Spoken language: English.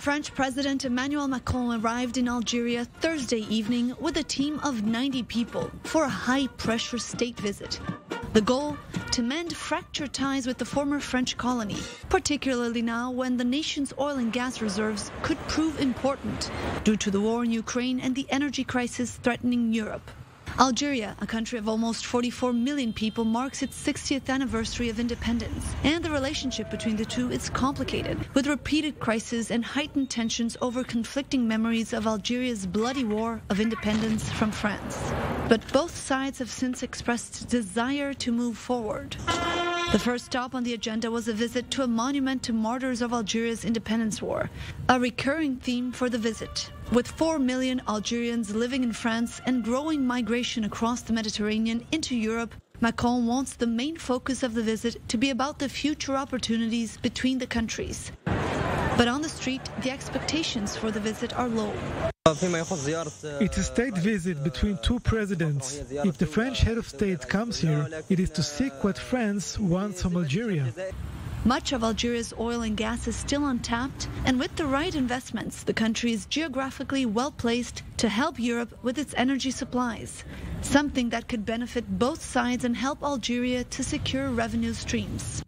French President Emmanuel Macron arrived in Algeria Thursday evening with a team of 90 people for a high-pressure state visit. The goal? To mend fractured ties with the former French colony, particularly now when the nation's oil and gas reserves could prove important due to the war in Ukraine and the energy crisis threatening Europe. Algeria, a country of almost 44 million people, marks its 60th anniversary of independence, and the relationship between the two is complicated, with repeated crises and heightened tensions over conflicting memories of Algeria's bloody war of independence from France. But both sides have since expressed desire to move forward. The first stop on the agenda was a visit to a monument to martyrs of Algeria's independence war, a recurring theme for the visit. With 4 million Algerians living in France and growing migration across the Mediterranean into Europe, Macron wants the main focus of the visit to be about the future opportunities between the countries. But on the street, the expectations for the visit are low. It's a state visit between two presidents. If the French head of state comes here, it is to seek what France wants from Algeria. Much of Algeria's oil and gas is still untapped, and with the right investments, the country is geographically well-placed to help Europe with its energy supplies, something that could benefit both sides and help Algeria to secure revenue streams.